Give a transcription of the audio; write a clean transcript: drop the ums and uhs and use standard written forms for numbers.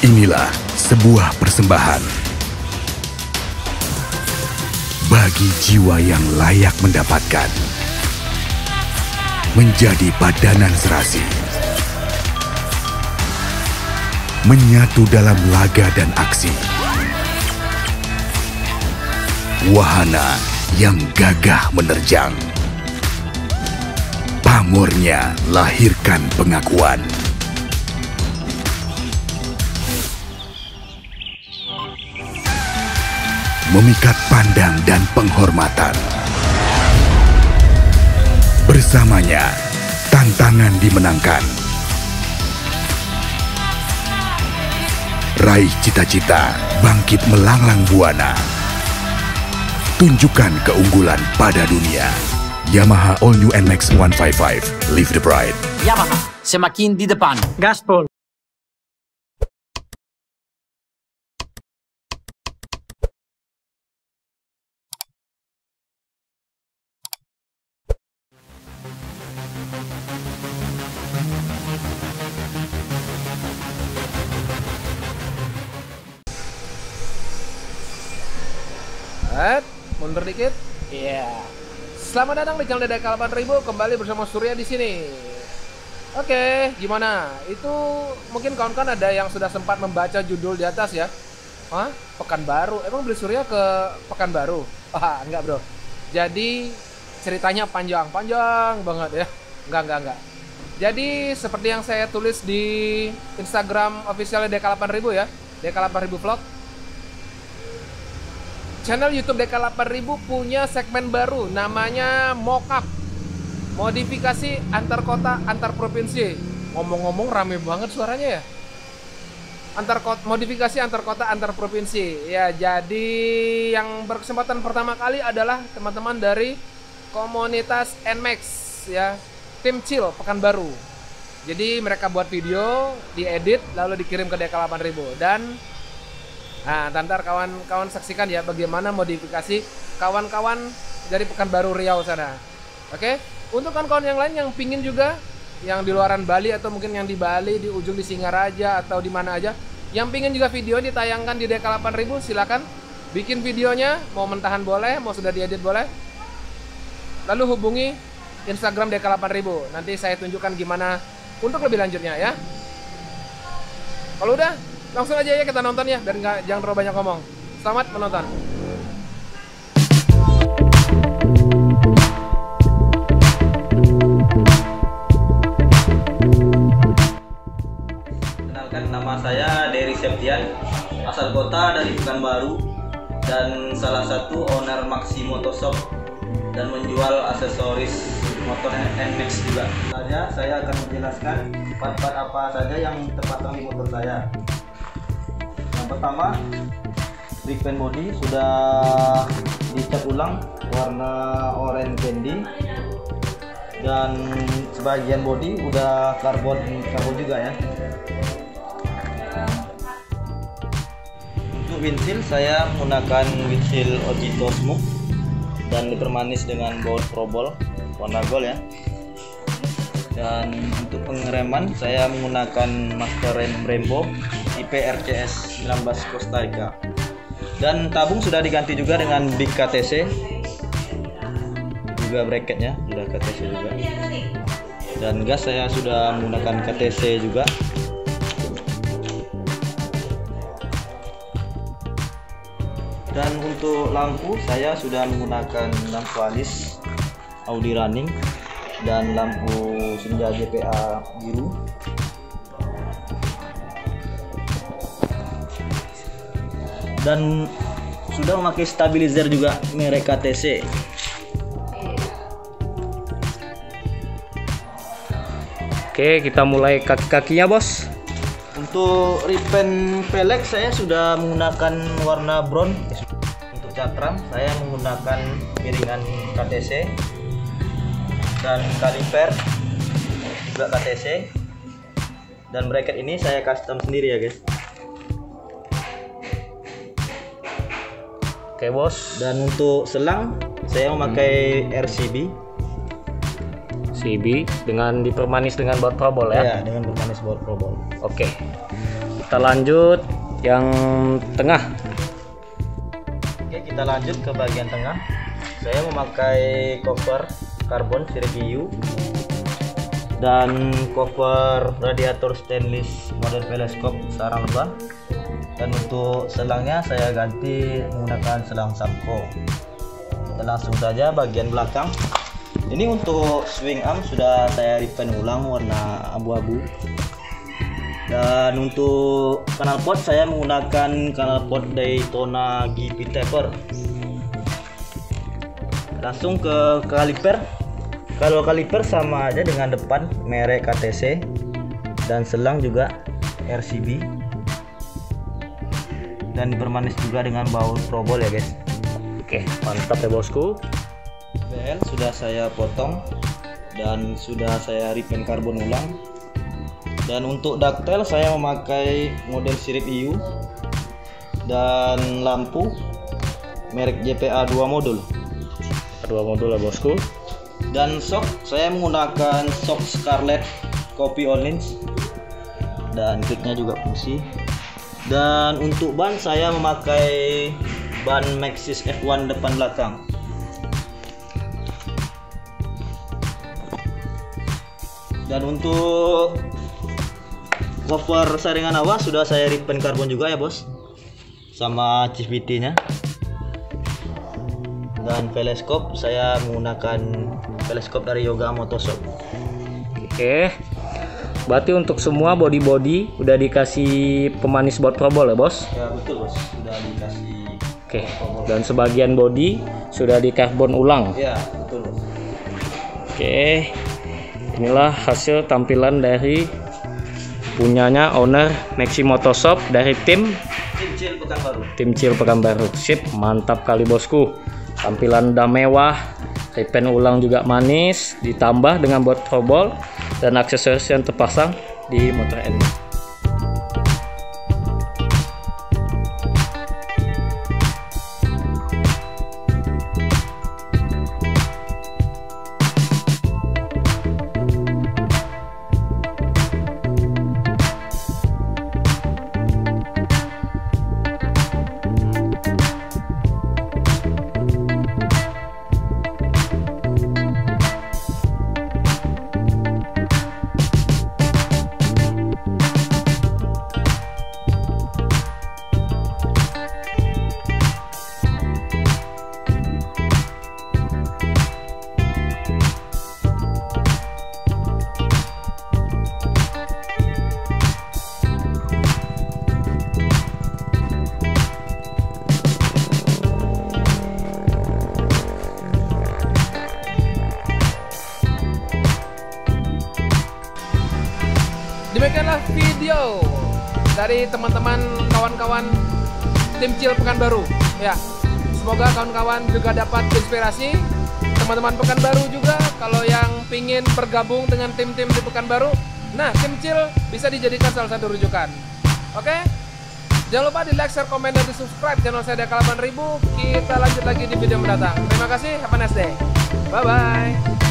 Inilah sebuah persembahan bagi jiwa yang layak mendapatkan, menjadi padanan serasi, menyatu dalam laga dan aksi, wahana yang gagah menerjang. Pamornya lahirkan pengakuan. Memikat pandang dan penghormatan. Bersamanya, tantangan dimenangkan. Raih cita-cita, bangkit melanglang buana. Tunjukkan keunggulan pada dunia. Yamaha All New NMax 155. Live the Pride. Yamaha, semakin di depan. Gaspol. Mundur dikit. Iya. Yeah. Selamat datang di channel Dekal 8000, kembali bersama Surya di sini. Oke, gimana? Itu mungkin kawan-kawan ada yang sudah sempat membaca judul di atas ya. Hah? Pekanbaru. Emang beli Surya ke Pekanbaru? Wah, enggak, Bro. Jadi ceritanya panjang banget ya. Enggak. Jadi seperti yang saya tulis di Instagram officialnya Dekal 8000 ya. Dekal 8000 vlog. Channel YouTube Dekal 8000 punya segmen baru, namanya Mockup, modifikasi antar kota antar provinsi. Ngomong-ngomong rame banget suaranya ya. Modifikasi antar kota antar provinsi. Ya, jadi yang berkesempatan pertama kali adalah teman-teman dari komunitas NMax ya, Tim Cil Pekanbaru. Jadi mereka buat video, diedit lalu dikirim ke Dekal 8000 dan nah, nanti kawan-kawan saksikan ya bagaimana modifikasi kawan-kawan dari Pekanbaru Riau sana. Oke, untuk kawan-kawan yang lain yang pingin juga, yang di luaran Bali atau mungkin yang di Bali, di ujung di Singaraja atau di mana aja, yang pingin juga video ditayangkan di Dekal 8000, silakan bikin videonya, mau mentahan boleh, mau sudah diedit boleh. Lalu hubungi Instagram Dekal 8000, nanti saya tunjukkan gimana untuk lebih lanjutnya ya. Kalau udah, langsung aja ya kita nonton ya, biar jangan terlalu banyak ngomong. Selamat menonton. Kenalkan, nama saya Dery Septian, asal kota dari Pekanbaru dan salah satu owner Maxi Motor Shop dan menjual aksesoris motor NMax juga. Saya akan menjelaskan part-part apa saja yang terpasang di motor saya. Pertama, big fan body sudah dicat ulang warna orange candy dan sebagian body udah karbon juga ya. Untuk windshield saya menggunakan windshield Ojito Smoke dan dipermanis dengan baut Probol warna gold ya. Dan untuk pengereman saya menggunakan master rem Brembo IP RCS 19 Costa Rica. Dan tabung sudah diganti juga dengan big KTC. Juga bracketnya sudah KTC juga. Dan gas saya sudah menggunakan KTC juga. Dan untuk lampu saya sudah menggunakan lampu alis Audi running dan lampu senja JPA biru. Dan sudah memakai stabilizer juga merek KTC. Oke, kita mulai kaki-kakinya, Bos. Untuk ripen pelek saya sudah menggunakan warna brown. Untuk cat ram saya menggunakan piringan KTC dan kaliper juga KTC. Dan bracket ini saya custom sendiri ya, guys. Oke, Bos. Dan untuk selang saya memakai RCB CB dengan dipermanis dengan baut probol ya? Iya, dengan dipermanis baut probol. Oke, kita lanjut yang tengah. Oke, kita lanjut ke bagian tengah. Saya memakai cover karbon sirip dan cover radiator stainless model teleskop sarang lebah, dan untuk selangnya saya ganti menggunakan selang SAMCO. Kita langsung saja bagian belakang. Ini untuk swing arm sudah saya repaint ulang warna abu-abu, dan untuk knalpot saya menggunakan knalpot Daytona GP taper. Langsung ke kaliper. Kalau kaliper sama aja dengan depan, merek KTC, dan selang juga RCB, dan dipermanis juga dengan baut probol ya guys. Oke, mantap ya bosku. BL sudah saya potong dan sudah saya repaint karbon ulang. Dan untuk ductile saya memakai model sirip EU dan lampu merek JPA 2 modul. Lah bosku. Dan sok saya menggunakan sok Scarlett copy on lens, dan kitnya juga fungsi. Dan untuk ban saya memakai ban Maxxis F1 depan belakang. Dan untuk cover saringan awal sudah saya repaint karbon juga ya bos, sama CVT nya. Dan teleskop saya menggunakan teleskop dari Yoga Motoshop. Oke, berarti untuk semua body-body udah dikasih pemanis baut probol ya bos? Ya betul bos, sudah dikasih. Oke, dan sebagian body sudah di karbon ulang. Ya betul bos. Oke, inilah hasil tampilan dari punyanya owner Maxi Motor Shop dari Tim Cil Pekanbaru. Tim Cil Pekanbaru, sip, mantap kali bosku. Tampilan udah mewah, repaint ulang juga manis, ditambah dengan baut probol dan aksesoris yang terpasang di motor NMax. Demikianlah video dari teman-teman kawan-kawan Tim Cil Pekanbaru ya. Semoga kawan-kawan juga dapat inspirasi. Teman-teman Pekanbaru juga kalau yang pingin bergabung dengan tim-tim di Pekanbaru, nah Tim Cil bisa dijadikan salah satu rujukan. Oke? Jangan lupa di like, share, komen, dan di subscribe channel saya Dekal 8000. Kita lanjut lagi di video mendatang. Terima kasih, have a nice day. Bye-bye.